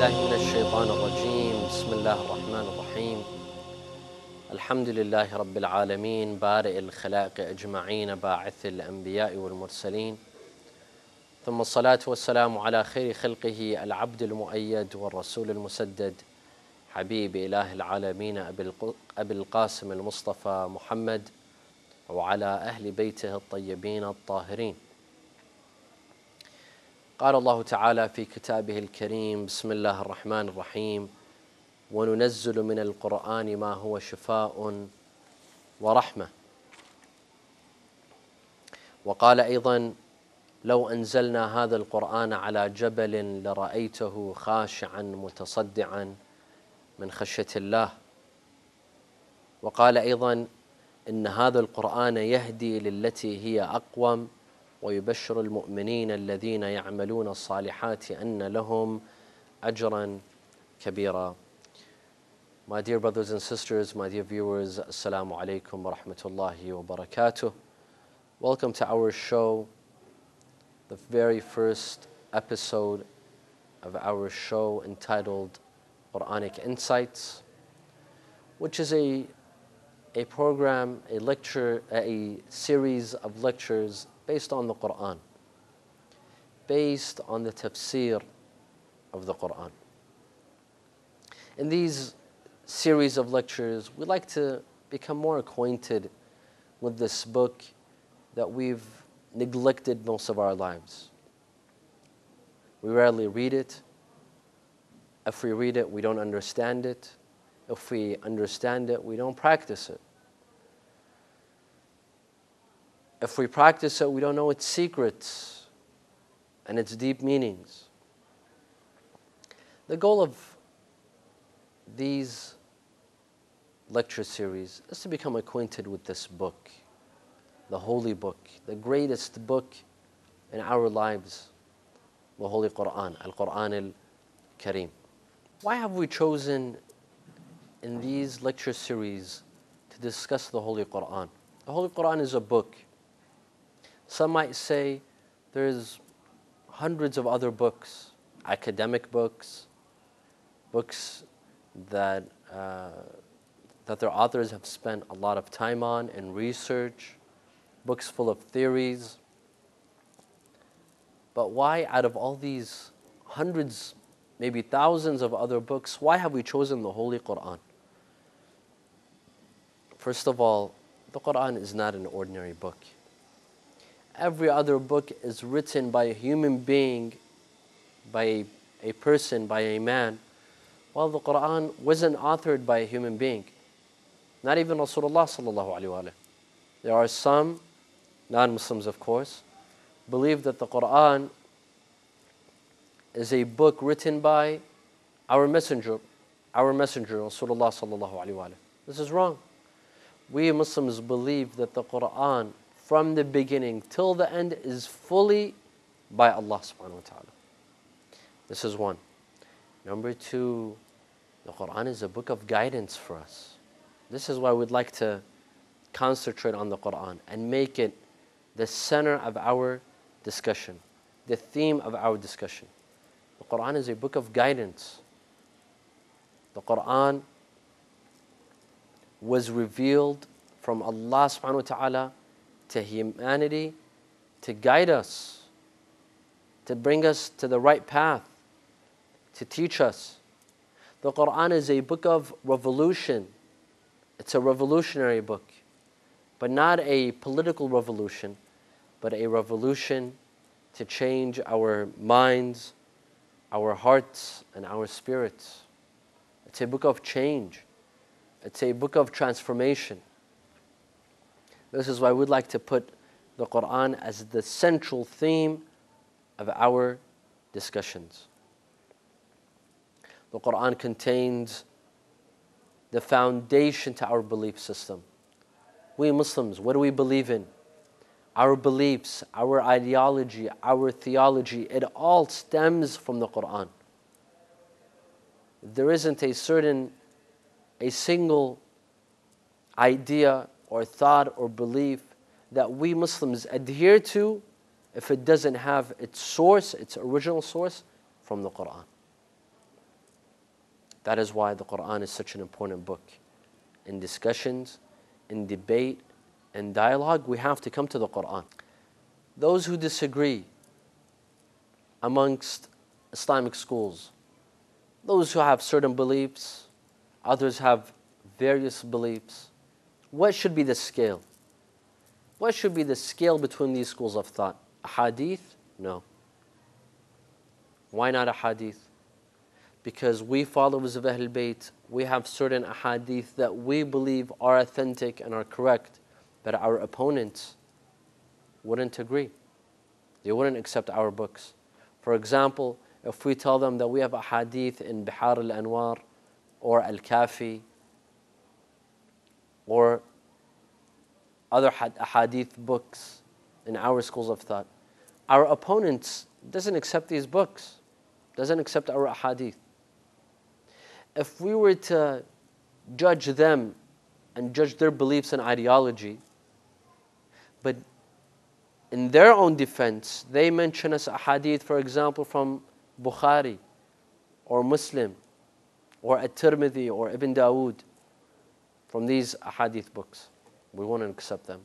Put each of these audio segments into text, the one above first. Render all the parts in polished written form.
بالله من الشيطان الرجيم بسم الله الرحمن الرحيم الحمد لله رب العالمين بارئ الخلائق أجمعين باعث الأنبياء والمرسلين ثم الصلاة والسلام على خير خلقه العبد المؤيد والرسول المسدد حبيب إله العالمين أبي القاسم المصطفى محمد وعلى أهل بيته الطيبين الطاهرين. قال الله تعالى في كتابه الكريم بسم الله الرحمن الرحيم وننزل من القرآن ما هو شفاء ورحمة. وقال أيضا لو أنزلنا هذا القرآن على جبل لرأيته خاشعا متصدعا من خشية الله. وقال أيضا إن هذا القرآن يهدي للتي هي أقوم ويبشر المؤمنين الذين يعملون الصالحات أن لهم أجرا كبيرا. My dear brothers and sisters, my dear viewers, Assalamu alaikum wa rahmatullahi wa barakatuh. Welcome to our show, the very first episode of our show entitled Quranic Insights, which is a program, a lecture, a series of lectures based on the Qur'an, based on the tafsir of the Qur'an. In these series of lectures, we like to become more acquainted with this book that we've neglected most of our lives. We rarely read it. If we read it, we don't understand it. If we understand it, we don't practice it. If we practice it, we don't know its secrets and its deep meanings. The goal of these lecture series is to become acquainted with this book, the holy book, the greatest book in our lives, the Holy Qur'an, Al-Qur'an Al-Kareem. Why have we chosen in these lecture series to discuss the Holy Qur'an? The Holy Qur'an is a book. Some might say there's hundreds of other books, academic books, books that their authors have spent a lot of time on in research, books full of theories. But why, out of all these hundreds, maybe thousands of other books, why have we chosen the Holy Qur'an? First of all, the Qur'an is not an ordinary book. Every other book is written by a human being, by a person, by a man, while the Qur'an wasn't authored by a human being. Not even Rasulullah sallallahu alaihi wasallam. There are some, non-Muslims of course, believe that the Qur'an is a book written by our messenger, Rasulullah sallallahu alaihi wasallam. This is wrong. We Muslims believe that the Qur'an, from the beginning till the end, is fully by Allah subhanahu wa ta'ala. This is one. Number two, the Qur'an is a book of guidance for us. This is why we'd like to concentrate on the Qur'an and make it the center of our discussion, the theme of our discussion. The Qur'an is a book of guidance. The Qur'an was revealed from Allah subhanahu wa ta'ala to humanity to guide us, to bring us to the right path, to teach us. The Qur'an is a book of revolution. It's a revolutionary book, but not a political revolution, but a revolution to change our minds, our hearts, and our spirits. It's a book of change. It's a book of transformation. This is why we'd like to put the Qur'an as the central theme of our discussions. The Qur'an contains the foundation to our belief system. We Muslims, what do we believe in? Our beliefs, our ideology, our theology, it all stems from the Qur'an. There isn't a single idea or thought or belief that we Muslims adhere to if it doesn't have its source, its original source, from the Qur'an. That is why the Quran is such an important book. In discussions, in debate, in dialogue, we have to come to the Quran. Those who disagree amongst Islamic schools, those who have certain beliefs, others have various beliefs, what should be the scale? What should be the scale between these schools of thought? A hadith? No. Why not a hadith? Because we followers of Ahlul Bayt, we have certain ahadith that we believe are authentic and are correct, but our opponents wouldn't agree. They wouldn't accept our books. For example, if we tell them that we have a hadith in Bihar al-Anwar or Al-Kafi or other hadith books in our schools of thought, our opponents doesn't accept these books, doesn't accept our hadith. If we were to judge them and judge their beliefs and ideology, but in their own defense, they mention us a hadith, for example, from Bukhari or Muslim or At-Tirmidhi or Ibn Dawood, from these hadith books, we won't accept them.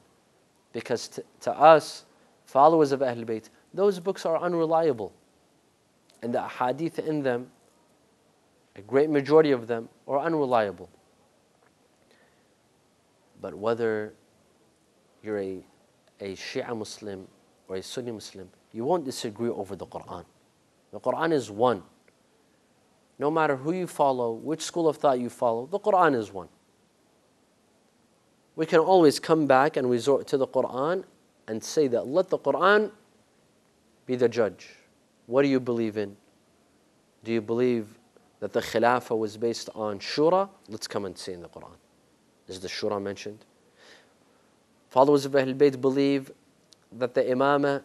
Because to us, followers of Ahlul Bayt, those books are unreliable. And the hadith in them, a great majority of them, are unreliable. But whether you're a Shia Muslim or a Sunni Muslim, you won't disagree over the Quran. The Quran is one. No matter who you follow, which school of thought you follow, the Quran is one. We can always come back and resort to the Quran and say that let the Quran be the judge. What do you believe in? Do you believe that the Khilafah was based on Shura? Let's come and see in the Quran. Is the Shura mentioned? Followers of Ahlul Bayt believe that the Imamah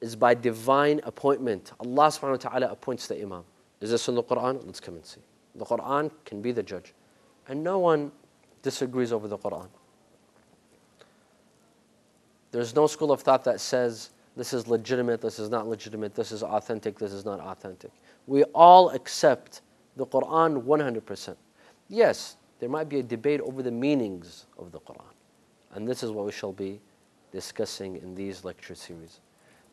is by divine appointment. Allah subhanahu wa ta'ala appoints the Imam. Is this in the Quran? Let's come and see. The Quran can be the judge. And no one disagrees over the Quran. There's no school of thought that says this is legitimate, this is not legitimate, this is authentic, this is not authentic. We all accept the Quran 100%. Yes, there might be a debate over the meanings of the Quran. And this is what we shall be discussing in these lecture series.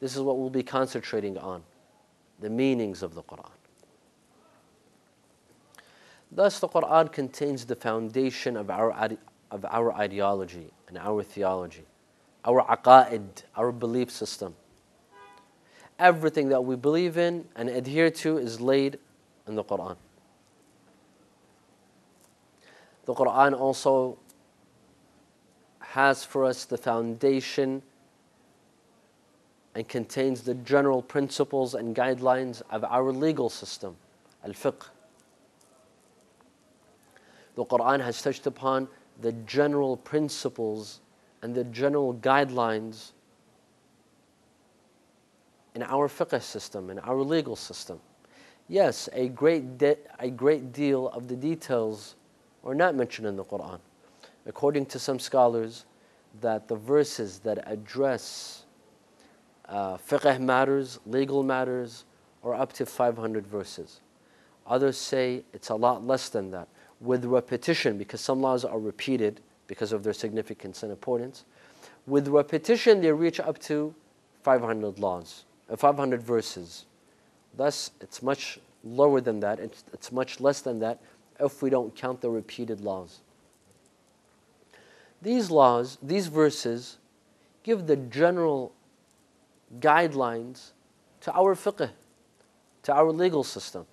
This is what we'll be concentrating on, the meanings of the Quran. Thus, the Quran contains the foundation of our ideology and our theology, our aqa'id, our belief system. Everything that we believe in and adhere to is laid in the Quran. The Quran also has for us the foundation and contains the general principles and guidelines of our legal system, al-fiqh. The Quran has touched upon the general principles and the general guidelines in our fiqh system, in our legal system. Yes, a great deal of the details are not mentioned in the Quran. According to some scholars, that the verses that address fiqh matters, legal matters, are up to 500 verses. Others say it's a lot less than that, with repetition, because some laws are repeated because of their significance and importance. With repetition, they reach up to 500 laws, 500 verses. Thus, it's much lower than that. It's much less than that if we don't count the repeated laws. These laws, these verses, give the general guidelines to our fiqh, to our legal system.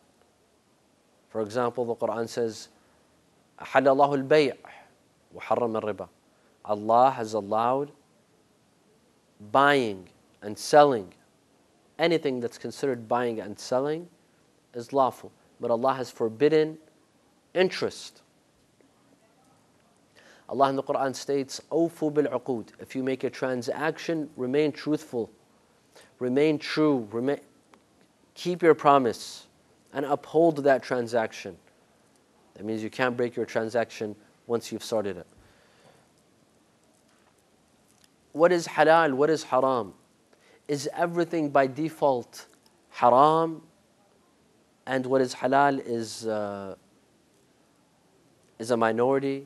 For example, the Quran says, أَحَلَّ اللَّهُ الْبَيْعَ وَحَرَّمَ الرِّبَى. Allah has allowed buying and selling. Anything that's considered buying and selling is lawful, but Allah has forbidden interest. Allah in the Quran states, أَوْفُوا بِالْعُقُودِ. If you make a transaction, remain truthful, remain true, keep your promise, and uphold that transaction. That means you can't break your transaction once you've started it. What is halal? What is haram? Is everything by default haram? And what is halal is is a minority.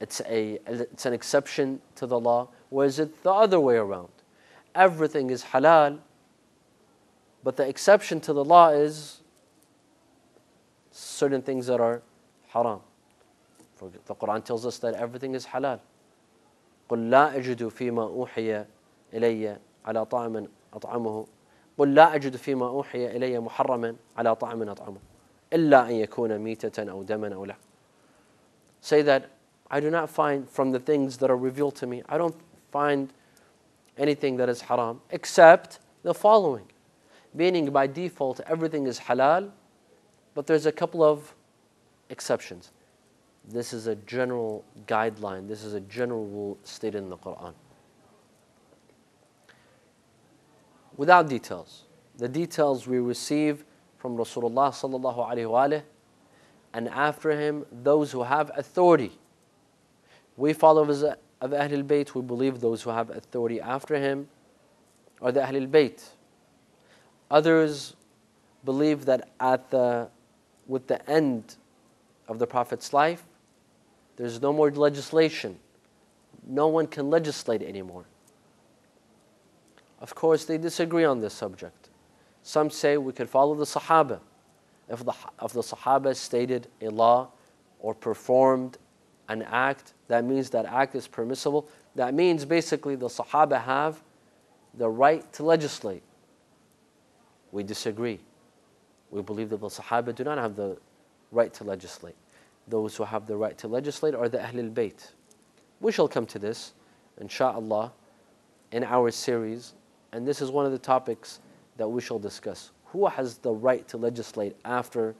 It's an exception to the law. Or is it the other way around? Everything is halal, but the exception to the law is certain things that are haram. The Quran tells us that everything is halal. قُلْ لَا أَجِدُ فِي مَا أُوحِيَ إِلَيَّ عَلَى طَعْمٍ أَطْعَمُهُ قُلْ لَا أَجِدُ فِي مَا أُوحِيَ إِلَيَّ مُحَرَّمًا عَلَى طَعْمٍ أَطْعَمُهُ إِلَّا أَنْ يَكُونَ مِيتَةً أَوْ دَمًا أَوْ لَحْمًا. Say that I do not find from the things that are revealed to me, I don't find anything that is haram except the following. Meaning by default everything is halal, but there's a couple of exceptions. This is a general guideline. This is a general rule stated in the Quran. Without details. The details we receive from Rasulullah sallallahu alaihi wasallam, and after him, those who have authority. We followers of Ahlul Bayt, we believe those who have authority after him are the Ahlul Bayt. Others believe that with the end of the Prophet's life, there's no more legislation. No one can legislate anymore. Of course, they disagree on this subject. Some say we could follow the Sahaba. If the Sahaba stated a law or performed an act, that means that act is permissible. That means basically the Sahaba have the right to legislate. We disagree. We believe that the Sahaba do not have the right to legislate. Those who have the right to legislate are the Ahlul Bayt. We shall come to this, inshallah, in our series. And this is one of the topics that we shall discuss. Who has the right to legislate after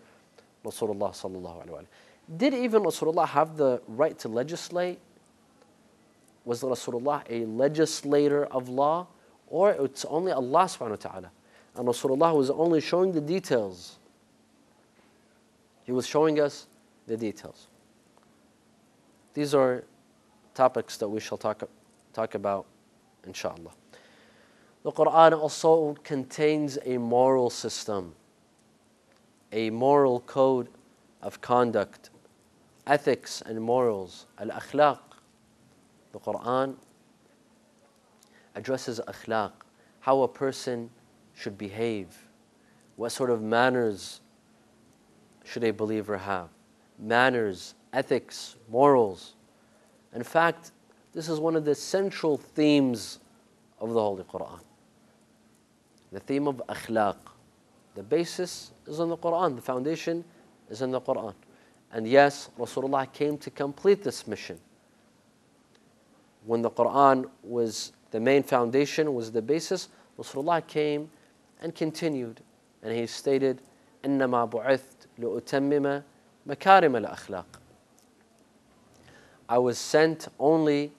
Rasulullah sallallahu alaihi wasallam? Did even Rasulullah have the right to legislate? Was Rasulullah a legislator of law? Or it's only Allah subhanahu wa ta'ala? And Rasulullah was only showing the details. He was showing us the details. These are topics that we shall talk about, inshallah. The Quran also contains a moral system, a moral code of conduct, ethics and morals, al-akhlaq. The Quran addresses akhlaq, how a person should behave, what sort of manners should a believer have. Manners, ethics, morals. In fact, this is one of the central themes of the Holy Quran. The theme of akhlaq. The basis is in the Quran. The foundation is in the Quran. And yes, Rasulullah came to complete this mission. When the Quran was the main foundation, was the basis, Rasulullah came and continued. And he stated, إِنَّمَا بُعِثْتُ لِأُتَمِّمَ مَكَارِمَ الْأَخْلَاقِ. I was sent only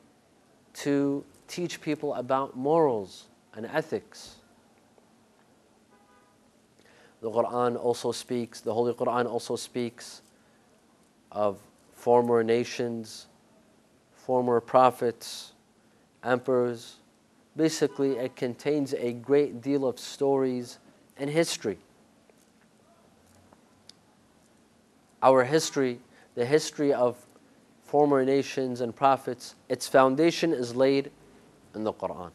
to teach people about morals and ethics. The Quran also speaks, the Holy Quran also speaks of former nations, former prophets, emperors. Basically, it contains a great deal of stories and history. Our history, the history of former nations and prophets, its foundation is laid in the Quran.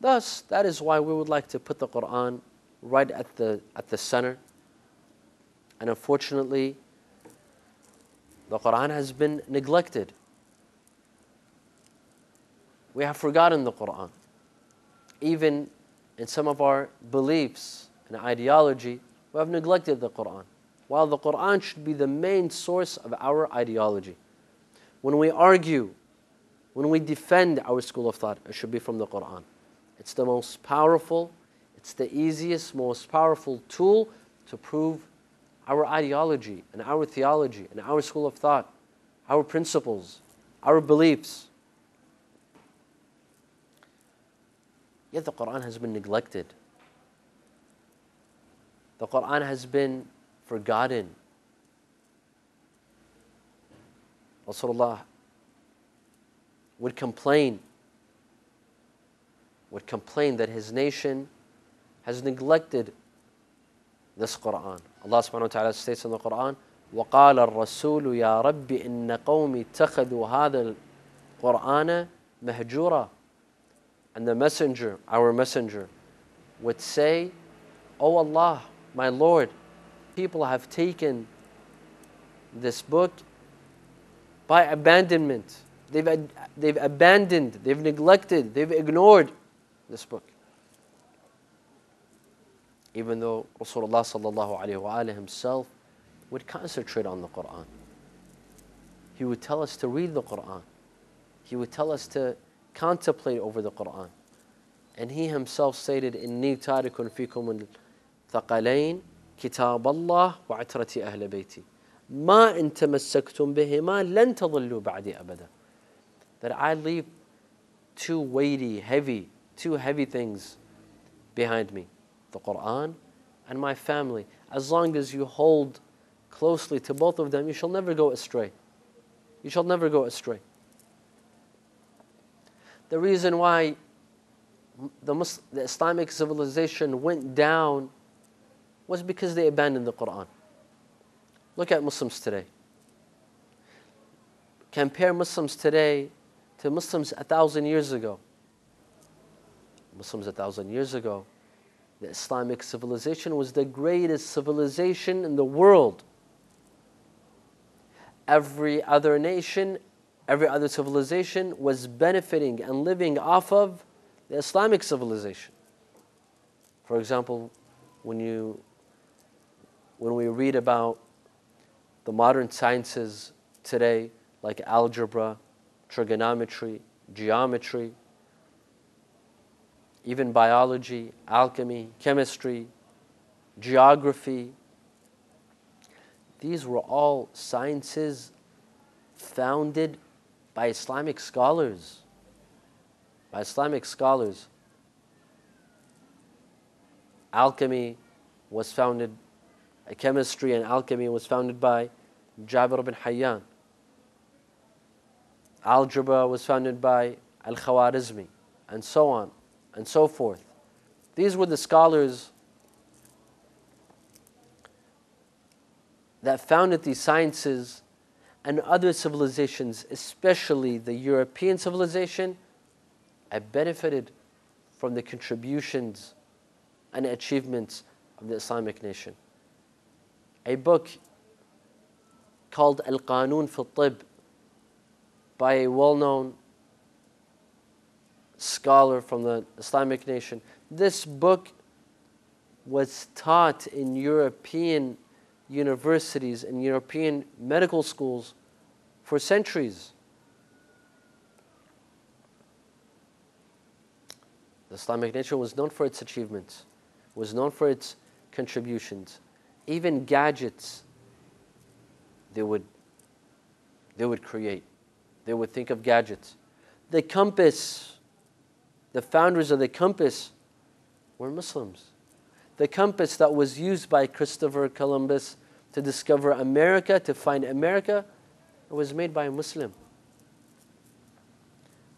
Thus, that is why we would like to put the Quran right at the center. And unfortunately, the Quran has been neglected. We have forgotten the Quran. Even in some of our beliefs and ideology, we have neglected the Quran. While the Quran should be the main source of our ideology. When we argue, when we defend our school of thought, it should be from the Quran. It's the most powerful, it's the easiest, most powerful tool to prove our ideology and our theology and our school of thought, our principles, our beliefs. Yet the Quran has been neglected. The Quran has been forgotten. Rasulullah would complain that his nation has neglected this Quran. Allah subhanahu wa ta'ala states in the Quran, وقال الرسول يا رب إن قومي اتخذوا هذا القرآن مهجورا. And the messenger, our messenger, would say, O Allah, my Lord, people have taken this book by abandonment. They've abandoned, they've neglected, they've ignored this book. Even though Rasulullah sallallahu alayhi wa ala himself would concentrate on the Qur'an. He would tell us to read the Qur'an. He would tell us to contemplate over the Qur'an. And he himself stated, إِنِّي تَارِكٌ فِيكُمُ الثَّقَلَيْنِ كِتَابَ اللَّهِ وَعَتْرَةِ أَهْلَ بَيْتِي مَا إِن تَمَسَّكْتُمْ بِهِمَا لَن تَضِلُّوا بَعْدِي أَبَدًا. That I leave two heavy things behind me, the Qur'an and my family. As long as you hold closely to both of them, you shall never go astray. You shall never go astray. The reason why the Islamic civilization went down was because they abandoned the Qur'an. Look at Muslims today. Compare Muslims today to Muslims 1,000 years ago. Muslims 1,000 years ago, the Islamic civilization was the greatest civilization in the world. Every other nation, every other civilization was benefiting and living off of the Islamic civilization. For example, when we read about the modern sciences today, like algebra, trigonometry, geometry, even biology, alchemy, chemistry, geography, these were all sciences founded by Islamic scholars. By Islamic scholars. Alchemy was founded, chemistry and alchemy was founded by Jabir ibn Hayyan. Algebra was founded by Al-Khwarizmi, and so on and so forth. These were the scholars that founded these sciences, and other civilizations, especially the European civilization, have benefited from the contributions and achievements of the Islamic nation. A book called Al-Qanun fi al-Tib by a well-known scholar from the Islamic nation. This book was taught in European universities and European medical schools for centuries. The Islamic nation was known for its achievements, was known for its contributions. Even gadgets they would create. They would think of gadgets. The compass, the founders of the compass were Muslims. The compass that was used by Christopher Columbus to discover America, to find America, it was made by a Muslim.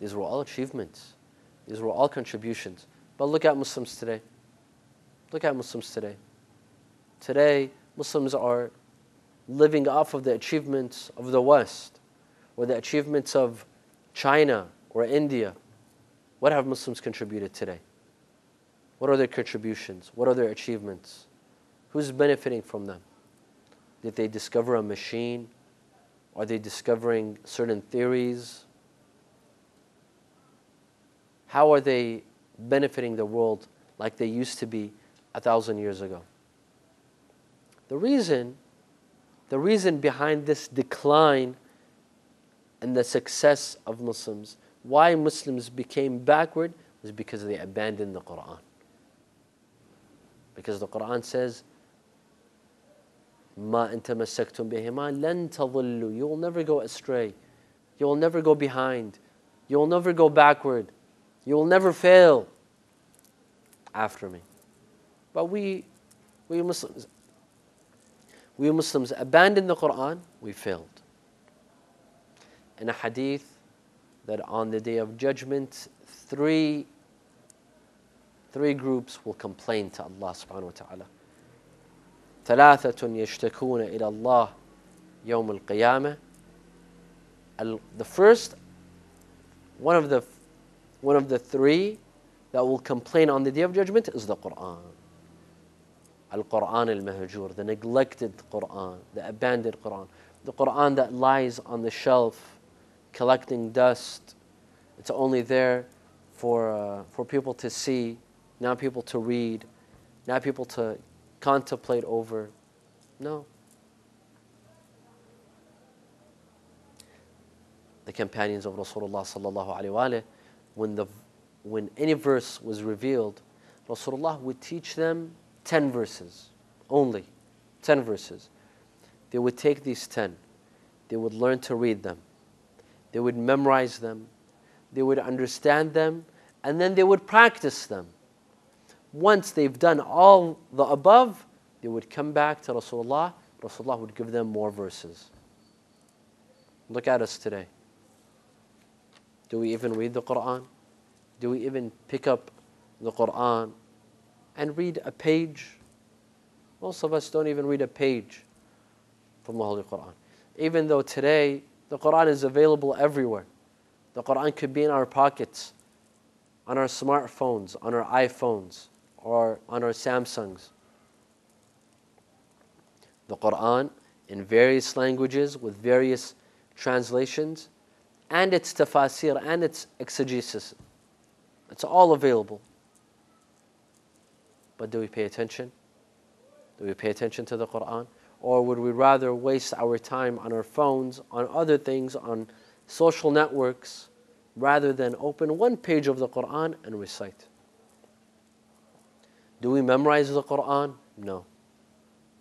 These were all achievements. These were all contributions. But look at Muslims today. Look at Muslims today. Today, Muslims are living off of the achievements of the West, or the achievements of China or India. What have Muslims contributed today? What are their contributions? What are their achievements? Who's benefiting from them? Did they discover a machine? Are they discovering certain theories? How are they benefiting the world like they used to be 1,000 years ago? The reason behind this decline and the success of Muslims, why Muslims became backward, was because they abandoned the Qur'an. Because the Qur'an says, مَا إِن تَمَسَّكْتُمْ بِهِمَا لَن تَضِلُّوا. You will never go astray. You will never go behind. You will never go backward. You will never fail after me. But we Muslims abandoned the Qur'an, we failed. In a hadith that on the Day of Judgment, three groups will complain to Allah subhanahu wa ta'ala. ثَلَاثَةٌ يَشْتَكُونَ إِلَى اللَّهِ Yawm al-Qiyamah. The first, one of the three that will complain on the Day of Judgment is the Qur'an. Al-Qur'an al-Mahjur, the neglected Qur'an, the abandoned Qur'an. The Qur'an that lies on the shelf, collecting dust. It's only there for people to see, not people to read, not people to contemplate over. No. The companions of Rasulullah sallallahu alaihi wasallam, when any verse was revealed, Rasulullah would teach them 10 verses, only 10 verses. They would take these 10. They would learn to read them. They would memorize them. They would understand them. And then they would practice them. Once they've done all the above, they would come back to Rasulullah. Rasulullah would give them more verses. Look at us today. Do we even read the Qur'an? Do we even pick up the Qur'an and read a page? Most of us don't even read a page from the Holy Qur'an. Even though today, the Qur'an is available everywhere. The Qur'an could be in our pockets, on our smartphones, on our iPhones, or on our Samsungs. The Qur'an, in various languages, with various translations, and its tafasir, and its exegesis. It's all available. But do we pay attention? Do we pay attention to the Qur'an? Or would we rather waste our time on our phones, on other things, on social networks, rather than open one page of the Qur'an and recite? Do we memorize the Qur'an? No.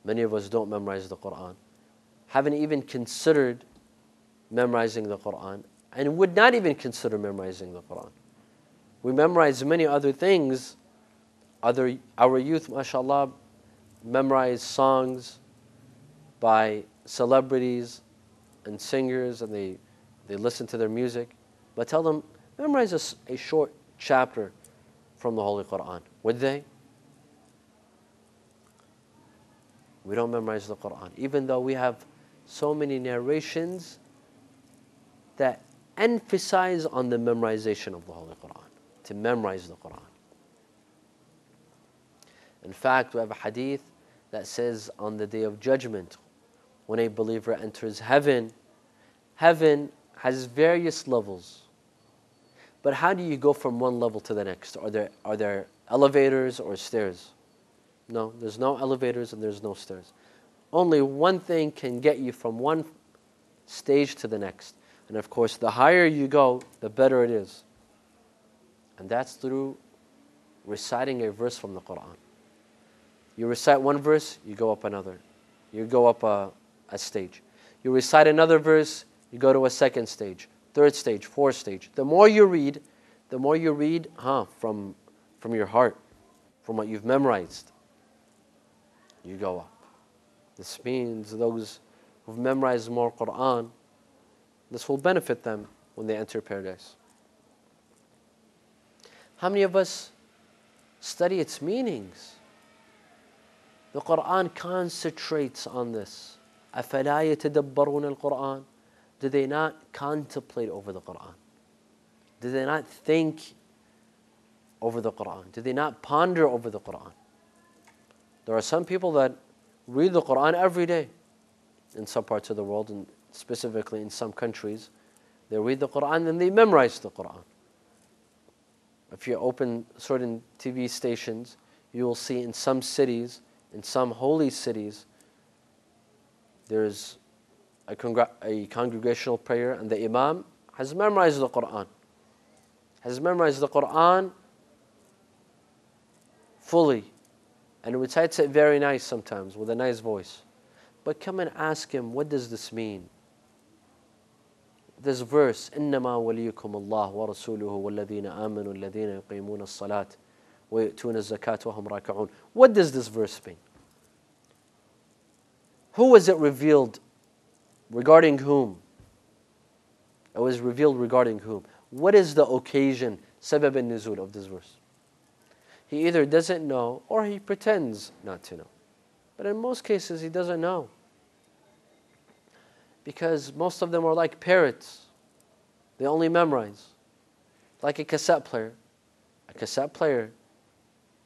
Many of us don't memorize the Qur'an. Haven't even considered memorizing the Qur'an, and would not even consider memorizing the Qur'an. We memorize many other things. Our youth, mashallah, memorize songs by celebrities and singers, and they listen to their music. But tell them, memorize a short chapter from the Holy Qur'an. Would they? We don't memorize the Qur'an, even though we have so many narrations that emphasize on the memorization of the Holy Qur'an, to memorize the Qur'an. In fact, we have a hadith that says on the Day of Judgment, when a believer enters heaven, heaven has various levels. But how do you go from one level to the next? Are there elevators or stairs? No, there's no elevators and there's no stairs. Only one thing can get you from one stage to the next. And of course, the higher you go, the better it is. And that's through reciting a verse from the Qur'an. You recite one verse, you go up another. You go up a stage. You recite another verse, you go to a second stage, third stage, fourth stage. The more you read from your heart, from what you've memorized, you go up. This means those who've memorized more Qur'an, this will benefit them when they enter paradise. How many of us study its meanings? The Qur'an concentrates on this. أَفَلَا يَتَدَبَّرُونَ الْقُرْآنَ. Do they not contemplate over the Qur'an? Do they not think over the Qur'an? Do they not ponder over the Qur'an? There are some people that read the Qur'an every day in some parts of the world, and specifically in some countries. They read the Qur'an and they memorize the Qur'an. If you open certain TV stations, you will see in some cities, in some holy cities, there's a congregational prayer and the imam has memorized the Qur'an. Has memorized the Qur'an fully and recites it very nice sometimes with a nice voice. But come and ask him, what does this mean? This verse, إِنَّمَا وَلِيُّكُمُ اللَّهُ وَرَسُولُهُ وَالَّذِينَ آمَنُوا الَّذِينَ يُقِيمُونَ الصَّلَاةِ وَيُؤْتُونَ الزَّكَاةَ وَهُمْ رَاكِعُونَ. What does this verse mean? Who was it revealed? Regarding whom? It was revealed regarding whom? What is the occasion, sabab al-nuzul of this verse? He either doesn't know or he pretends not to know. But in most cases, he doesn't know. because most of them are like parrots. They only memorize. Like a cassette player. A cassette player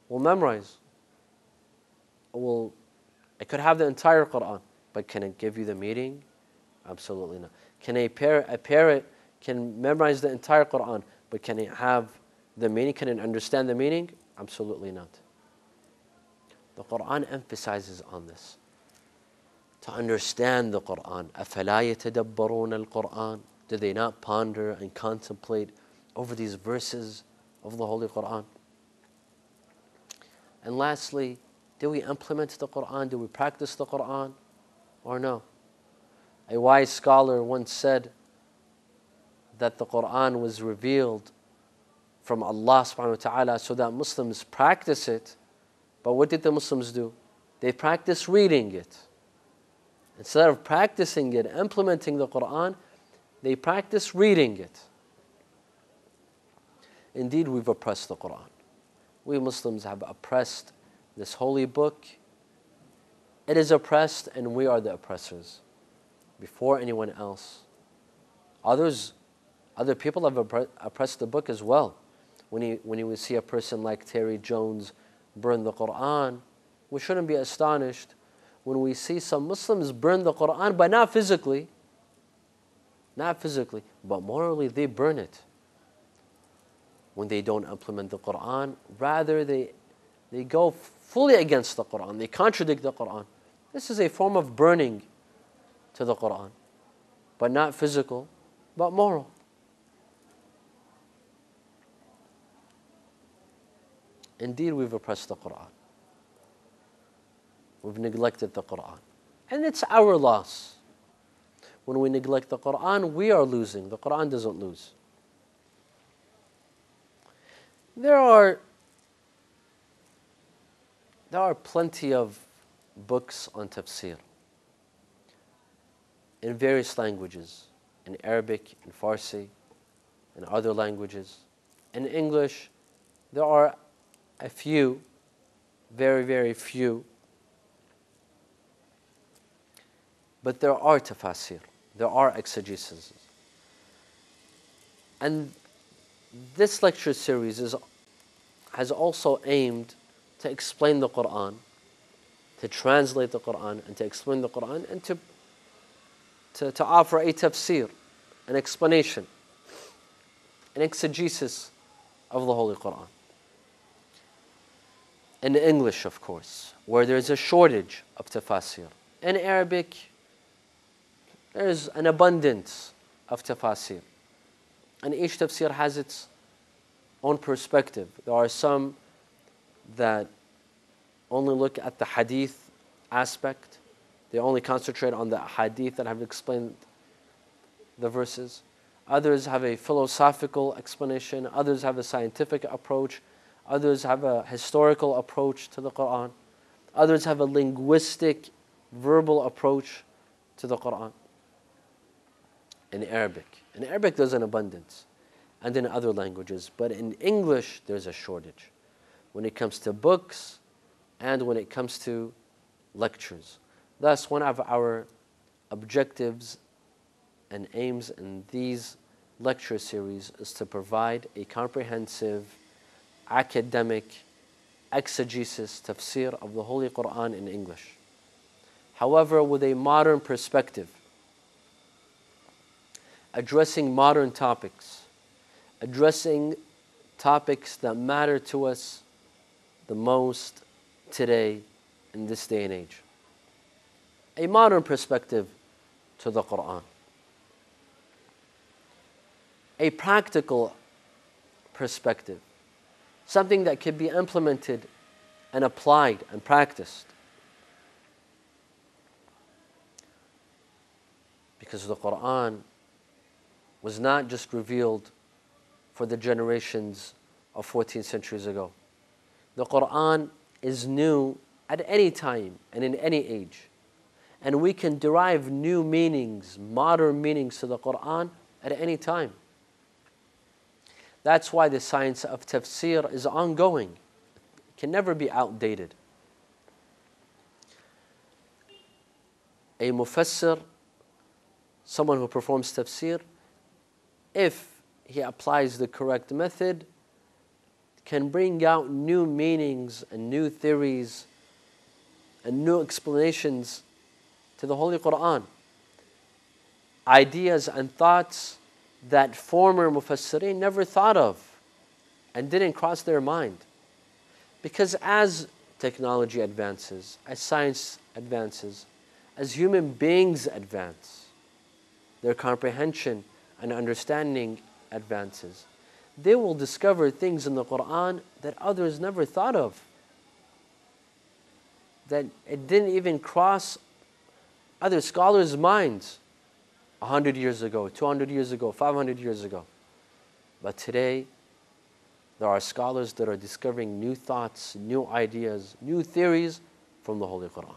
will memorize. It could have the entire Qur'an, but can it give you the meaning? Absolutely not. Can a parrot can memorize the entire Qur'an, but can it have the meaning? Can it understand the meaning? Absolutely not. The Qur'an emphasizes on this. To understand the Qur'an. أَفَلَا يَتَدَبَّرُونَ الْقُرْآنَ. Do they not ponder and contemplate over these verses of the Holy Qur'an? And lastly, do we implement the Qur'an? Do we practice the Qur'an or no? A wise scholar once said that the Qur'an was revealed from Allah subhanahu wa ta'ala so that Muslims practice it. But what did the Muslims do? They practice reading it. Instead of practicing it, implementing the Qur'an, they practice reading it. Indeed, we've oppressed the Qur'an. We Muslims have oppressed this holy book. It is oppressed and we are the oppressors before anyone else. Other people have oppressed the book as well. When you would see a person like Terry Jones burn the Qur'an, we shouldn't be astonished when we see some Muslims burn the Qur'an, but not physically, but morally they burn it. When they don't implement the Qur'an, rather they go fully against the Qur'an. They contradict the Qur'an. This is a form of burning to the Qur'an. But not physical, but moral. Indeed, we've oppressed the Qur'an. We've neglected the Qur'an. And it's our loss. When we neglect the Qur'an, we are losing. The Qur'an doesn't lose. There are plenty of books on tafsir in various languages, in Arabic, in Farsi, in other languages. In English, there are a few, very, very few, but there are tafasir, there are exegesis. And this lecture series has also aimed to explain the Qur'an, to translate the Qur'an, and to explain the Qur'an, and to offer a tafsir, an explanation, an exegesis of the Holy Qur'an. In English, of course, where there is a shortage of tafasir. In Arabic, there is an abundance of tafasir. And each tafsir has its own perspective. There are some that only look at the hadith aspect. They only concentrate on the hadith that have explained the verses. Others have a philosophical explanation. Others have a scientific approach. Others have a historical approach to the Qur'an. Others have a linguistic, verbal approach to the Qur'an. In Arabic, there's an abundance, and in other languages. But in English, there's a shortage when it comes to books and when it comes to lectures. Thus, one of our objectives and aims in these lecture series is to provide a comprehensive, academic exegesis, tafsir of the Holy Qur'an in English. However, with a modern perspective, addressing modern topics, addressing topics that matter to us the most today in this day and age. A modern perspective to the Qur'an. A practical perspective. Something that could be implemented and applied and practiced. Because the Qur'an was not just revealed for the generations of 14 centuries ago. The Qur'an is new at any time and in any age. And we can derive new meanings, modern meanings to the Qur'an at any time. That's why the science of tafsir is ongoing. It can never be outdated. A mufassir someone who performs tafsir, if he applies the correct method, can bring out new meanings and new theories and new explanations to the Holy Quran. Ideas and thoughts that former Mufassirin never thought of and didn't cross their mind. Because as technology advances, as science advances, as human beings advance, their comprehension and understanding advances, they will discover things in the Quran that others never thought of, that it didn't even cross other scholars' minds 100 years ago, 200 years ago, 500 years ago. But today, there are scholars that are discovering new thoughts, new ideas, new theories from the Holy Quran.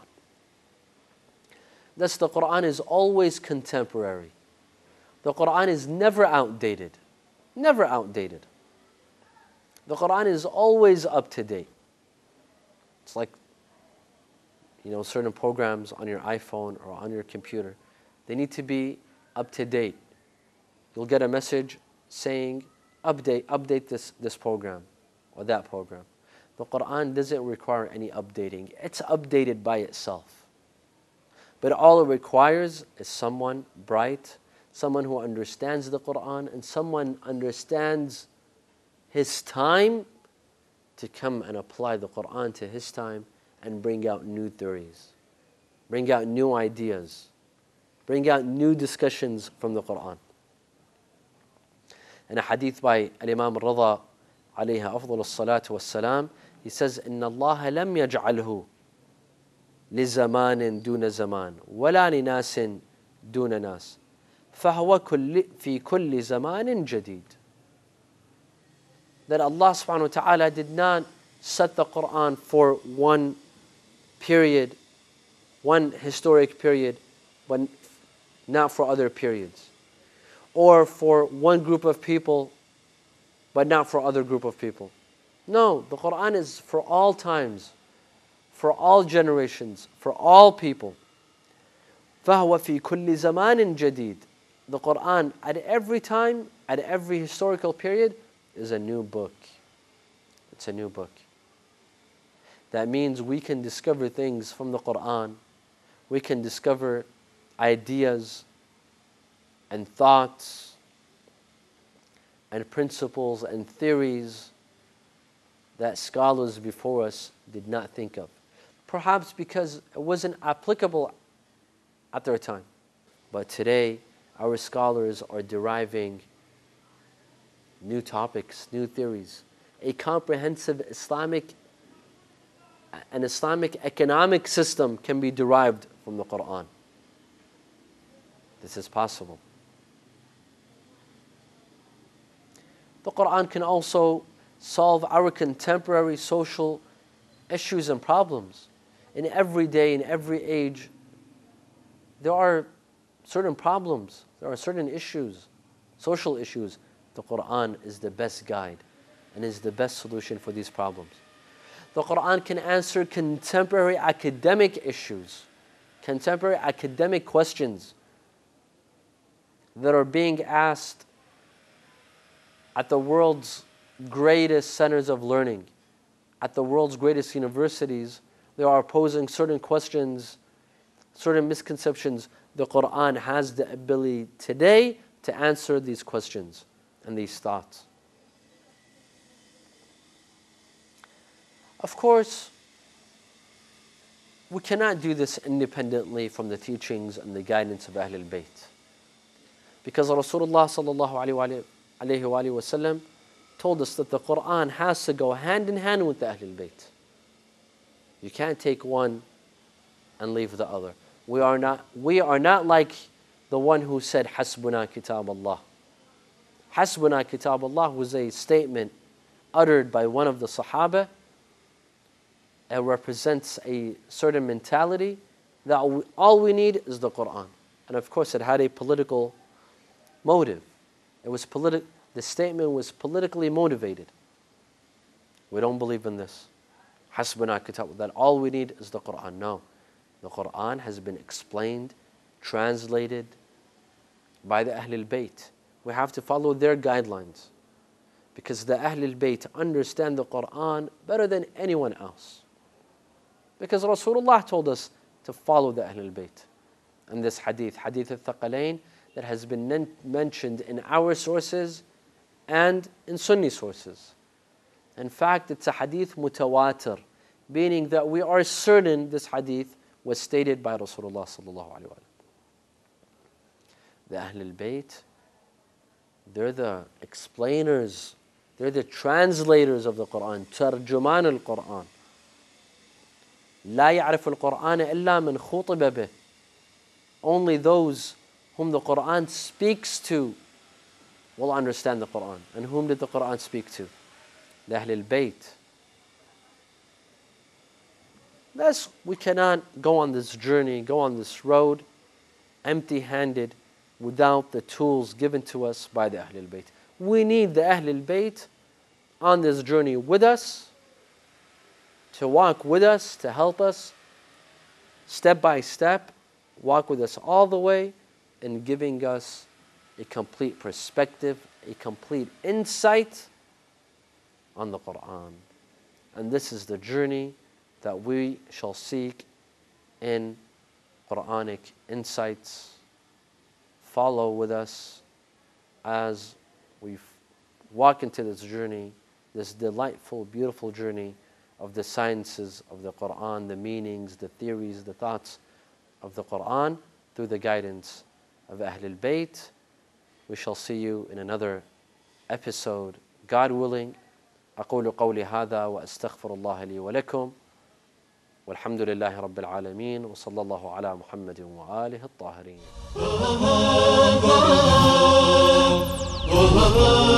Thus, the Quran is always contemporary. The Quran is never outdated. Never outdated. The Quran is always up to date. It's like, you know, certain programs on your iPhone or on your computer. They need to be up to date. You'll get a message saying, update this program or that program. The Quran doesn't require any updating. It's updated by itself. But all it requires is someone bright, someone who understands the Quran, and someone understands his time to come and apply the Quran to his time and bring out new theories, bring out new ideas, bring out new discussions from the Quran. In a hadith by Imam Rida alayhi afdal as-salatu was-salam, he says, إِنَّ اللَّهَ لَمْ يَجْعَلْهُ لِزَمَانٍ دُونَ زَمَانٍ وَلَا لِنَاسٍ دُونَ نَاسٍ فَهُوَ فِي كُلِّ زَمَانٍ جَدِيدٍ. That Allah subhanahu wa ta'ala did not set the Quran for one period, one historic period, but not for other periods. Or for one group of people, but not for other group of people. No, the Quran is for all times, for all generations, for all people. فَهُوَ فِي كُلِّ زَمَانٍ جَدِيدٍ. The Quran, at every time, at every historical period, is a new book. It's a new book. That means we can discover things from the Quran. We can discover ideas and thoughts and principles and theories that scholars before us did not think of. Perhaps because it wasn't applicable at their time. But today, our scholars are deriving new topics, new theories, a comprehensive Islamic, an Islamic economic system can be derived from the Quran. This is possible. The Quran can also solve our contemporary social issues and problems. In every day, in every age, there are certain problems, there are certain issues, social issues. The Quran is the best guide and is the best solution for these problems. The Quran can answer contemporary academic issues, contemporary academic questions that are being asked at the world's greatest centers of learning, at the world's greatest universities. They are posing certain questions, certain misconceptions. The Quran has the ability today to answer these questions and these thoughts. Of course, we cannot do this independently from the teachings and the guidance of Ahlul Bayt. Because Rasulullah sallallahu alayhi wa sallam told us that the Quran has to go hand in hand with the Ahlul Bayt. You can't take one and leave the other. We are not like the one who said Hasbuna Kitab Allah. Hasbuna Kitab Allah was a statement uttered by one of the Sahaba. It represents a certain mentality that all we need is the Quran. And of course, it had a political motive. It was the statement was politically motivated. We don't believe in this. Hasbuna Kitab, that all we need is the Quran. No. The Quran has been explained, translated, by the Ahlul Bayt. We have to follow their guidelines, because the Ahlul Bayt understand the Quran better than anyone else. Because Rasulullah told us to follow the Ahlul Bayt. And this hadith, Hadith al-Thaqalain, that has been mentioned in our sources and in Sunni sources. In fact, it's a hadith mutawatir, meaning that we are certain this hadith was stated by Rasulullah sallallahu alaihi wasallam. The Ahlul Bayt, they're the explainers, they're the translators of the Quran, ترجمان القرآن. لا يعرف القرآن إلا من خطب به. Only those whom the Quran speaks to will understand the Quran. And whom did the Quran speak to? The Ahlul Bayt. Thus, we cannot go on this journey, go on this road, empty-handed, without the tools given to us by the Ahlul Bayt. We need the Ahlul Bayt on this journey with us, to walk with us, to help us, step by step, walk with us all the way, and giving us a complete perspective, a complete insight on the Quran. And this is the journey that we shall seek in Quranic insights. Follow with us as we walk into this journey, this delightful, beautiful journey of the sciences of the Quran, the meanings, the theories, the thoughts of the Quran through the guidance of Ahlul Bayt. We shall see you in another episode, God willing. أقول قولي هذا وأستغفر الله لي ولكم والحمد لله رب العالمين وصلى الله على محمد وآله الطاهرين.